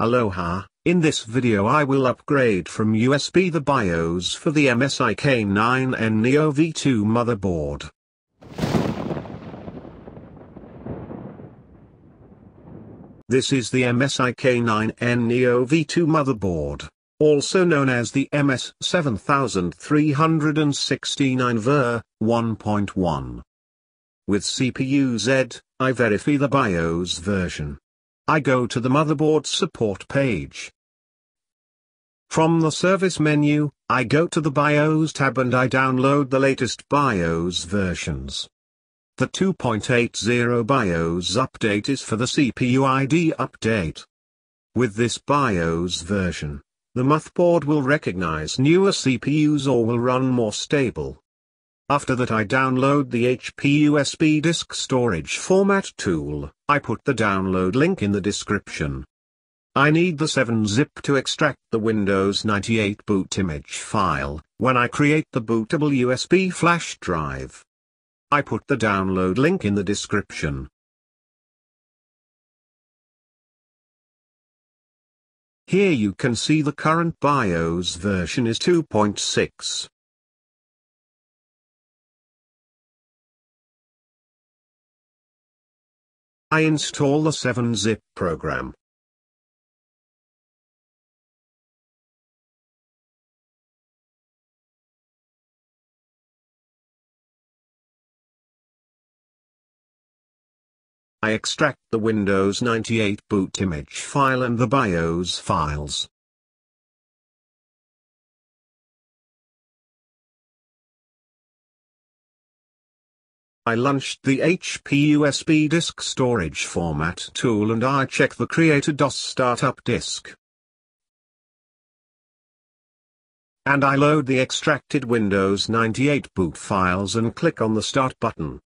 Aloha, in this video I will upgrade from USB the BIOS for the MSI K9N Neo V2 motherboard. This is the MSI K9N Neo V2 motherboard, also known as the MS7369 ver. 1.1. With CPU Z, I verify the BIOS version. I go to the motherboard support page. From the service menu, I go to the BIOS tab and I download the latest BIOS versions. The 2.80 BIOS update is for the CPU ID update. With this BIOS version, the motherboard will recognize newer CPUs or will run more stable. After that I download the HP USB Disk Storage Format tool. I put the download link in the description. I need the 7-zip to extract the Windows 98 boot image file, when I create the bootable USB flash drive. I put the download link in the description. Here you can see the current BIOS version is 2.6. I install the 7-zip program. I extract the Windows 98 boot image file and the BIOS files. I launched the HP USB Disk Storage Format tool and I check the created DOS startup disk. And I load the extracted Windows 98 boot files and click on the Start button.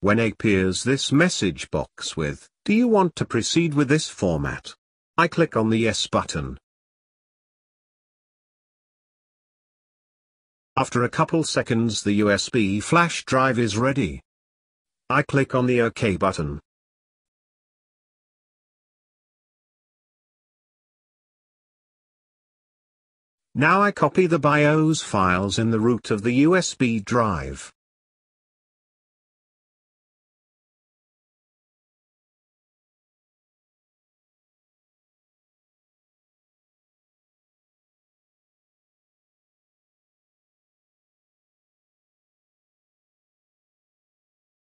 When appears this message box with, "Do you want to proceed with this format?" I click on the Yes button. After a couple seconds the USB flash drive is ready. I click on the OK button. Now I copy the BIOS files in the root of the USB drive.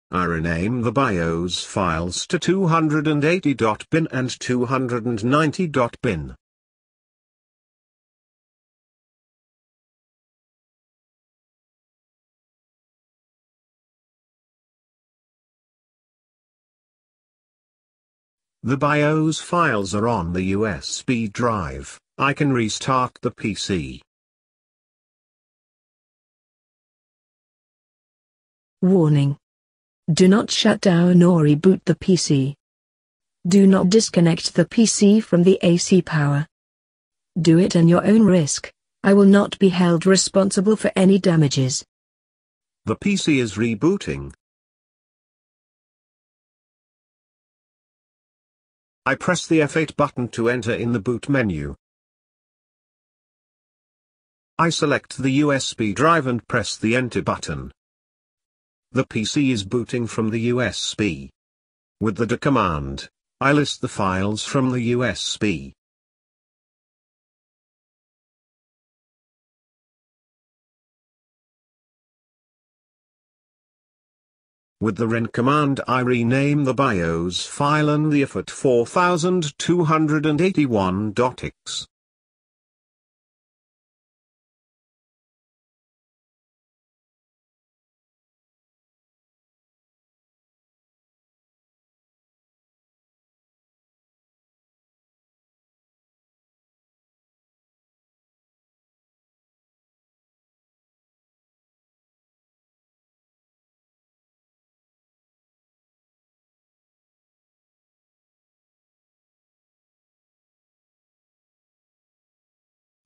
I rename the BIOS files to 280.bin and 290.bin. The BIOS files are on the USB drive. I can restart the PC. Warning. Do not shut down or reboot the PC. Do not disconnect the PC from the AC power. Do it on your own risk. I will not be held responsible for any damages. The PC is rebooting. I press the F8 button to enter in the boot menu. I select the USB drive and press the Enter button. The PC is booting from the USB. With the D command, I list the files from the USB. With the REN command I rename the BIOS file and the IFAT 4281.exe.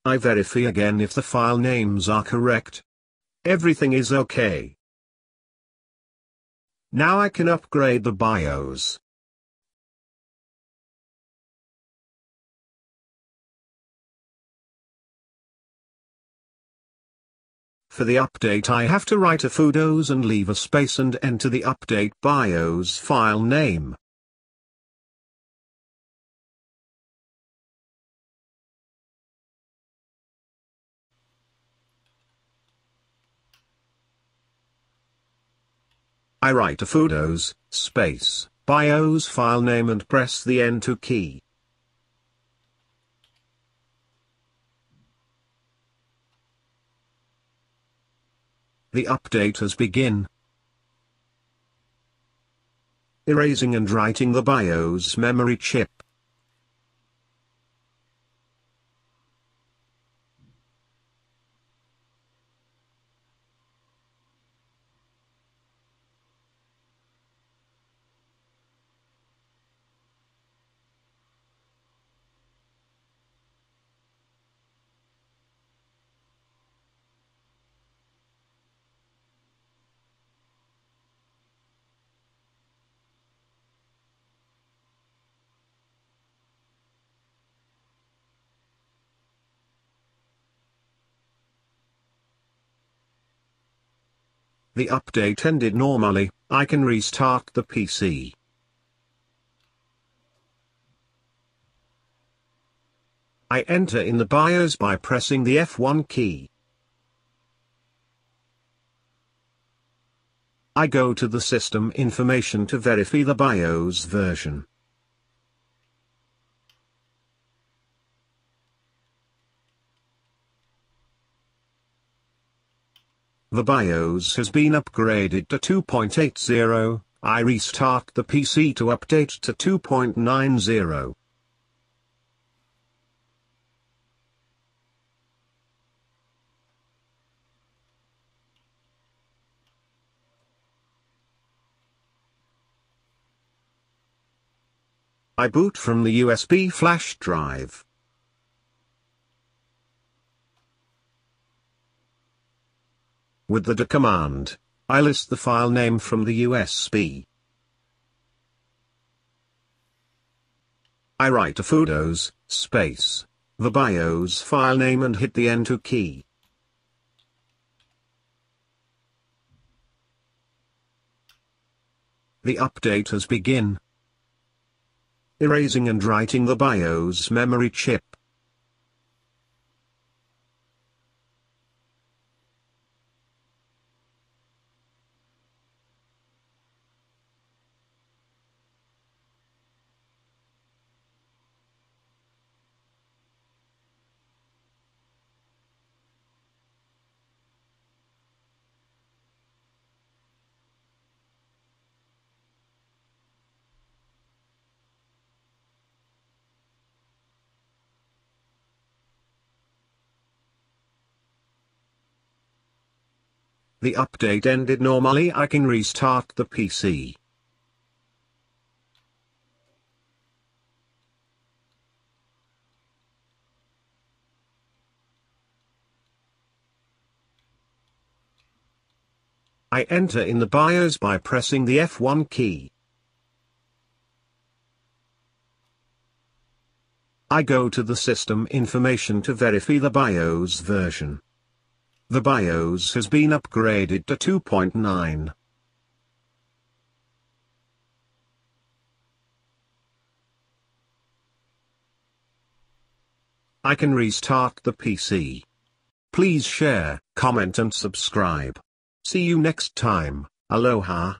I verify again if the file names are correct. Everything is okay. Now I can upgrade the BIOS. For the update I have to write Afudos and leave a space and enter the update BIOS file name. I write Afudos, space, BIOS file name and press the Enter key. The update has begun. Erasing and writing the BIOS memory chip. The update ended normally, I can restart the PC. I enter in the BIOS by pressing the F1 key. I go to the system information to verify the BIOS version. The BIOS has been upgraded to 2.80, I restart the PC to update to 2.90. I boot from the USB flash drive. With the D command, I list the file name from the USB. I write Afudos, space, the BIOS file name and hit the Enter key. The update has begun. Erasing and writing the BIOS memory chip. The update ended normally, I can restart the PC. I enter in the BIOS by pressing the F1 key. I go to the system information to verify the BIOS version. The BIOS has been upgraded to 2.9. I can restart the PC. Please share, comment and subscribe. See you next time. Aloha.